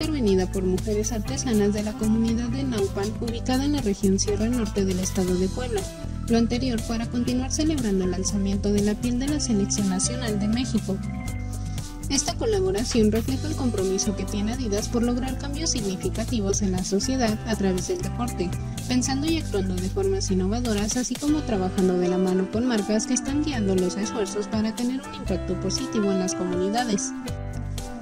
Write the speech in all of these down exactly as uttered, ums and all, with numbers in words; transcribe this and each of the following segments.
intervenida por mujeres artesanas de la comunidad de Naupan, ubicada en la región Sierra Norte del estado de Puebla. Lo anterior para continuar celebrando el alzamiento de la piel de la Selección Nacional de México. Esta colaboración refleja el compromiso que tiene Adidas por lograr cambios significativos en la sociedad a través del deporte, pensando y actuando de formas innovadoras, así como trabajando de la mano con marcas que están guiando los esfuerzos para tener un impacto positivo en las comunidades.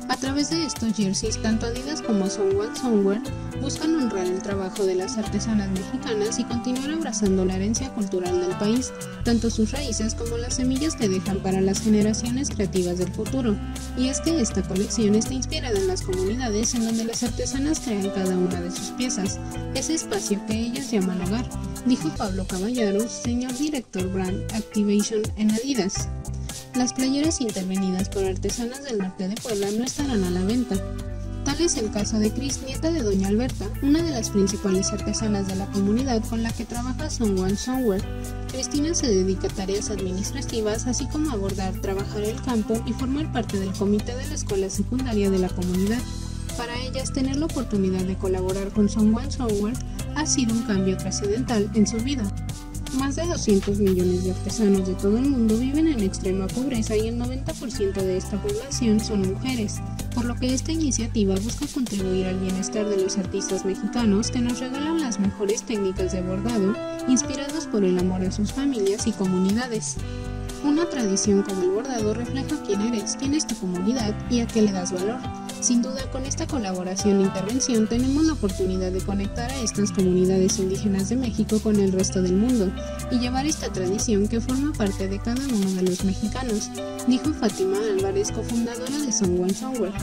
A través de estos jerseys, tanto Adidas como Someone Somewhere buscan honrar el trabajo de las artesanas mexicanas y continuar abrazando la herencia cultural del país, tanto sus raíces como las semillas que dejan para las generaciones creativas del futuro. Y es que esta colección está inspirada en las comunidades en donde las artesanas crean cada una de sus piezas, ese espacio que ellas llaman hogar, dijo Pablo Caballero, señor director Brand Activation en Adidas. Las playeras intervenidas por artesanas del norte de Puebla no estarán a la venta. Tal es el caso de Cris, nieta de Doña Alberta, una de las principales artesanas de la comunidad con la que trabaja Someone Somewhere. Cristina se dedica a tareas administrativas, así como abordar, trabajar el campo y formar parte del comité de la escuela secundaria de la comunidad. Para ellas, tener la oportunidad de colaborar con Someone Somewhere ha sido un cambio trascendental en su vida. Más de doscientos millones de artesanos de todo el mundo viven en extrema pobreza y el noventa por ciento de esta población son mujeres, por lo que esta iniciativa busca contribuir al bienestar de los artistas mexicanos que nos regalan las mejores técnicas de bordado, inspirados por el amor a sus familias y comunidades. Una tradición como el bordado refleja quién eres, quién es tu comunidad y a qué le das valor. Sin duda, con esta colaboración e intervención tenemos la oportunidad de conectar a estas comunidades indígenas de México con el resto del mundo y llevar esta tradición que forma parte de cada uno de los mexicanos, dijo Fátima Álvarez, cofundadora de Someone Somewhere.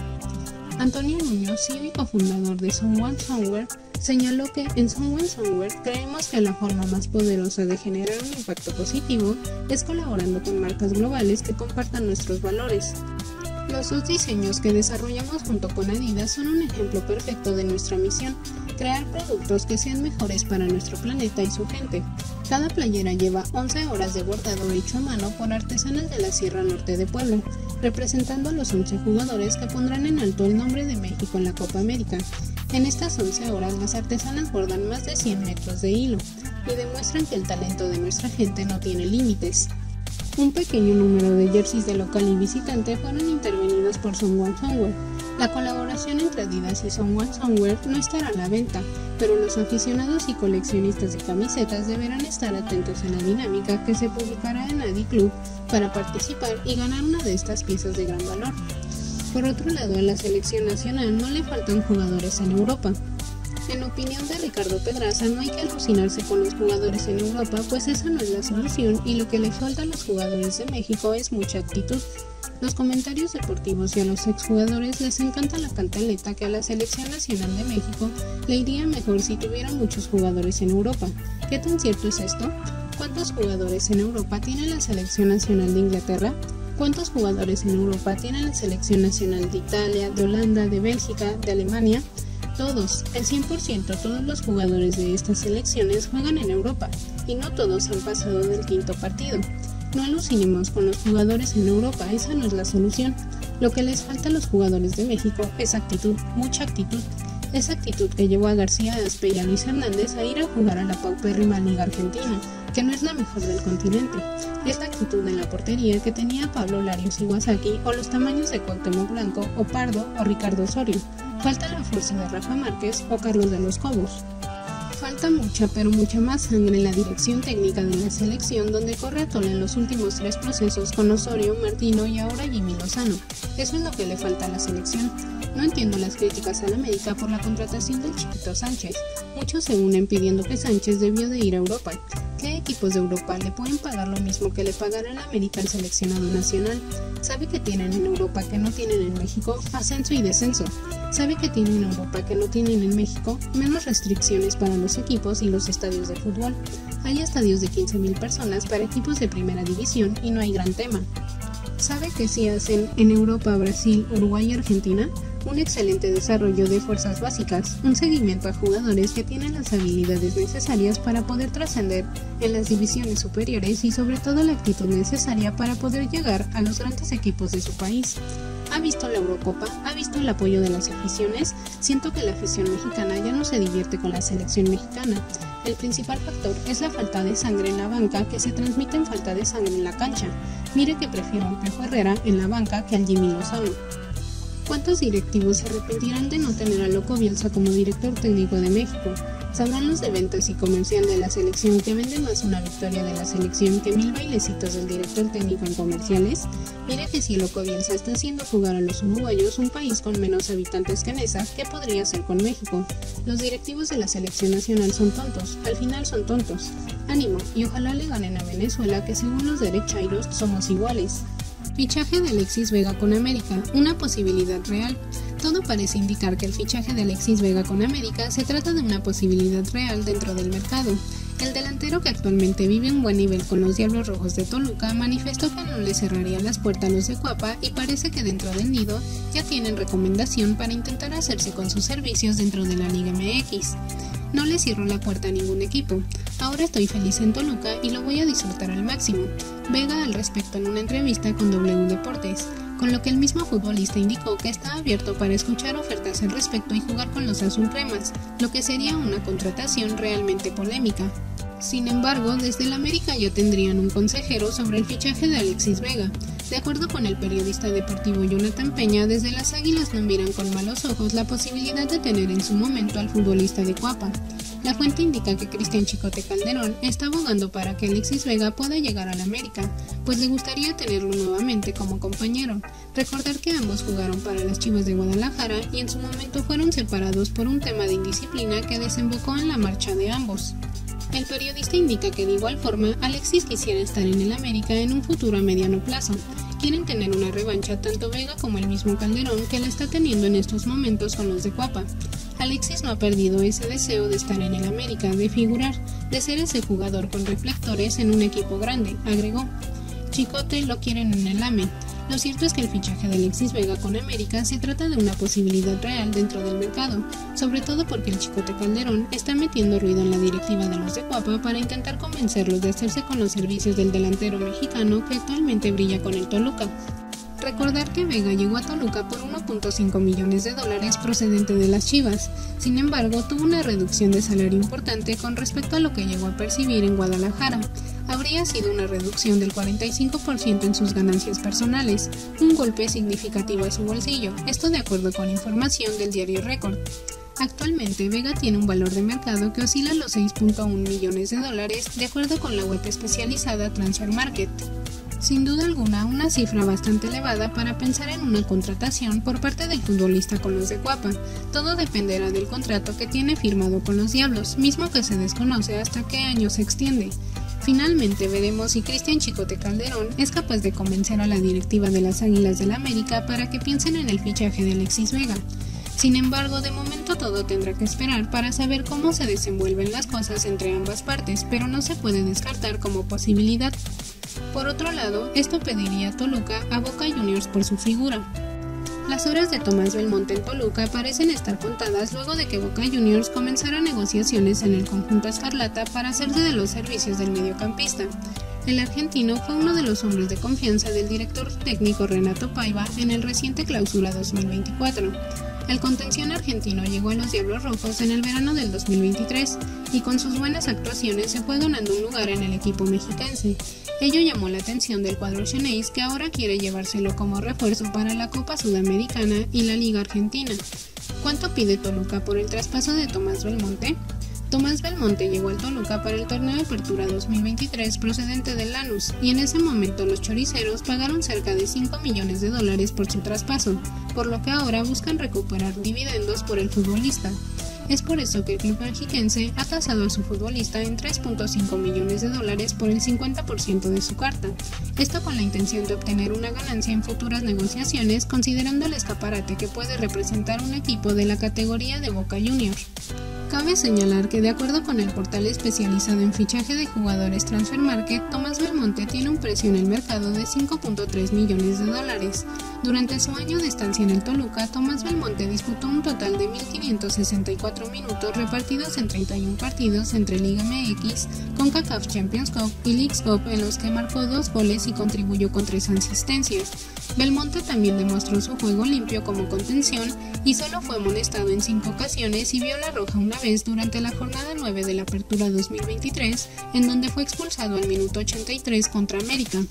Antonio Muñoz, C E O y cofundador de Someone Somewhere, señaló que en Someone Somewhere creemos que la forma más poderosa de generar un impacto positivo es colaborando con marcas globales que compartan nuestros valores. Los dos diseños que desarrollamos junto con Adidas son un ejemplo perfecto de nuestra misión, crear productos que sean mejores para nuestro planeta y su gente. Cada playera lleva once horas de bordado hecho a mano por artesanas de la Sierra Norte de Puebla, representando a los once jugadores que pondrán en alto el nombre de México en la Copa América. En estas once horas, las artesanas bordan más de cien metros de hilo y demuestran que el talento de nuestra gente no tiene límites. Un pequeño número de jerseys de local y visitante fueron intervenidos por Someone Somewhere. La colaboración entre Adidas y Someone Somewhere no estará a la venta, pero los aficionados y coleccionistas de camisetas deberán estar atentos a la dinámica que se publicará en Adi Club para participar y ganar una de estas piezas de gran valor. Por otro lado, a la selección nacional no le faltan jugadores en Europa. En opinión de Ricardo Pedraza, no hay que alucinarse con los jugadores en Europa, pues esa no es la solución y lo que le falta a los jugadores de México es mucha actitud. Los comentarios deportivos y a los exjugadores les encanta la cantaleta que a la Selección Nacional de México le iría mejor si tuviera muchos jugadores en Europa. ¿Qué tan cierto es esto? ¿Cuántos jugadores en Europa tiene la Selección Nacional de Inglaterra? ¿Cuántos jugadores en Europa tiene la Selección Nacional de Italia, de Holanda, de Bélgica, de Alemania? Todos, el cien por ciento, todos los jugadores de estas selecciones juegan en Europa, y no todos han pasado del quinto partido. No alucinemos con los jugadores en Europa, esa no es la solución. Lo que les falta a los jugadores de México es actitud, mucha actitud. Esa actitud que llevó a García, Azpe y a Luis Hernández a ir a jugar a la paupérrima Liga Argentina, que no es la mejor del continente. Es la actitud en la portería que tenía Pablo Larios Iwasaki, o los tamaños de Cuauhtémoc Blanco, o Pardo, o Ricardo Osorio. Falta la fuerza de Rafa Márquez o Carlos de los Cobos. Falta mucha, pero mucha más sangre en la dirección técnica de la selección, donde corre a tola en los últimos tres procesos con Osorio, Martino y ahora Jimmy Lozano. Eso es lo que le falta a la selección. No entiendo las críticas a la América por la contratación del chiquito Sánchez. Muchos se unen pidiendo que Sánchez debió de ir a Europa. ¿Qué equipos de Europa le pueden pagar lo mismo que le pagarán a América al seleccionado nacional? Sabe que tienen en Europa que no tienen en México, ascenso y descenso. Sabe que tienen en Europa que no tienen en México, menos restricciones para los equipos y los estadios de fútbol. Hay estadios de quince mil personas para equipos de primera división y no hay gran tema. Sabe que si hacen en Europa, Brasil, Uruguay y Argentina, un excelente desarrollo de fuerzas básicas, un seguimiento a jugadores que tienen las habilidades necesarias para poder trascender en las divisiones superiores y sobre todo la actitud necesaria para poder llegar a los grandes equipos de su país. ha visto la Eurocopa, ha visto el apoyo de las aficiones. Siento que la afición mexicana ya no se divierte con la selección mexicana. El principal factor es la falta de sangre en la banca, que se transmite en falta de sangre en la cancha. Mire que prefiero al Pejo Herrera en la banca que al Jimmy Lozano. ¿Cuántos directivos se arrepentirán de no tener a Loco Bielsa como director técnico de México? ¿Sabrán los de ventas y comercial de la selección que venden más una victoria de la selección que mil bailecitos del director técnico en comerciales? Mire que si Loco Bielsa está haciendo jugar a los uruguayos, un país con menos habitantes que Nesa, ¿qué podría hacer con México? Los directivos de la selección nacional son tontos, al final son tontos. Ánimo, y ojalá le ganen a Venezuela, que según los derechairos somos iguales. Fichaje de Alexis Vega con América, una posibilidad real. Todo parece indicar que el fichaje de Alexis Vega con América se trata de una posibilidad real dentro del mercado. El delantero, que actualmente vive un buen nivel con los Diablos Rojos de Toluca, manifestó que no le cerraría las puertas a los de Coapa y parece que dentro del nido ya tienen recomendación para intentar hacerse con sus servicios dentro de la Liga M X. No le cierro la puerta a ningún equipo. Ahora estoy feliz en Toluca y lo voy a disfrutar al máximo. Vega al respecto en una entrevista con doble u Deportes, con lo que el mismo futbolista indicó que está abierto para escuchar ofertas al respecto y jugar con los azulcremas, lo que sería una contratación realmente polémica. Sin embargo, desde el América ya tendrían un consejero sobre el fichaje de Alexis Vega. De acuerdo con el periodista deportivo Jonathan Peña, desde las Águilas no miran con malos ojos la posibilidad de tener en su momento al futbolista de Coapa. La fuente indica que Cristian Chicote Calderón está abogando para que Alexis Vega pueda llegar al América, pues le gustaría tenerlo nuevamente como compañero. Recordar que ambos jugaron para las Chivas de Guadalajara y en su momento fueron separados por un tema de indisciplina que desembocó en la marcha de ambos. El periodista indica que de igual forma Alexis quisiera estar en el América en un futuro a mediano plazo. Quieren tener una revancha tanto Vega como el mismo Calderón, que la está teniendo en estos momentos con los de Coapa. Alexis no ha perdido ese deseo de estar en el América, de figurar, de ser ese jugador con reflectores en un equipo grande, agregó. Chicote lo quieren en el A M E. Lo cierto es que el fichaje de Alexis Vega con América se trata de una posibilidad real dentro del mercado, sobre todo porque el Chicote Calderón está metiendo ruido en la directiva de los de Coapa para intentar convencerlos de hacerse con los servicios del delantero mexicano que actualmente brilla con el Toluca. Recordar que Vega llegó a Toluca por uno punto cinco millones de dólares procedente de las Chivas, sin embargo tuvo una reducción de salario importante con respecto a lo que llegó a percibir en Guadalajara. Habría sido una reducción del cuarenta y cinco por ciento en sus ganancias personales, un golpe significativo a su bolsillo, esto de acuerdo con información del diario Record. Actualmente Vega tiene un valor de mercado que oscila a los seis punto uno millones de dólares, de acuerdo con la web especializada Transfer Market. Sin duda alguna, una cifra bastante elevada para pensar en una contratación por parte del futbolista con los de Coapa. Todo dependerá del contrato que tiene firmado con los Diablos, mismo que se desconoce hasta qué año se extiende. Finalmente veremos si Cristian Chicote Calderón es capaz de convencer a la directiva de las Águilas del América para que piensen en el fichaje de Alexis Vega. Sin embargo, de momento todo tendrá que esperar para saber cómo se desenvuelven las cosas entre ambas partes, pero no se puede descartar como posibilidad. Por otro lado, esto pediría a Toluca a Boca Juniors por su figura. Las horas de Tomás Belmonte en Toluca parecen estar contadas luego de que Boca Juniors comenzara negociaciones en el conjunto escarlata para hacerse de los servicios del mediocampista. El argentino fue uno de los hombres de confianza del director técnico Renato Paiva en el reciente Clausura dos mil veinticuatro. El contención argentino llegó a los Diablos Rojos en el verano del dos mil veintitrés y con sus buenas actuaciones se fue ganando un lugar en el equipo mexiquense. Ello llamó la atención del cuadro xeneiz, que ahora quiere llevárselo como refuerzo para la Copa Sudamericana y la Liga Argentina. ¿Cuánto pide Toluca por el traspaso de Tomás Belmonte? Tomás Belmonte llegó al Toluca para el torneo de Apertura dos mil veintitrés procedente de Lanús, y en ese momento los choriceros pagaron cerca de cinco millones de dólares por su traspaso, por lo que ahora buscan recuperar dividendos por el futbolista. Es por eso que el club mexiquense ha tasado a su futbolista en tres punto cinco millones de dólares por el cincuenta por ciento de su carta, esto con la intención de obtener una ganancia en futuras negociaciones, considerando el escaparate que puede representar un equipo de la categoría de Boca Juniors. Cabe señalar que de acuerdo con el portal especializado en fichaje de jugadores Transfer Market, Tomás Belmonte tiene un precio en el mercado de cinco punto tres millones de dólares. Durante su año de estancia en el Toluca, Tomás Belmonte disputó un total de mil quinientos sesenta y cuatro minutos repartidos en treinta y un partidos entre Liga M X, CONCACAF Champions Cup y Leagues Cup, en los que marcó dos goles y contribuyó con tres asistencias. Belmonte también demostró su juego limpio como contención y solo fue amonestado en cinco ocasiones y vio la roja una vez durante la jornada nueve de la Apertura dos mil veintitrés, en donde fue expulsado al minuto ochenta y tres contra América.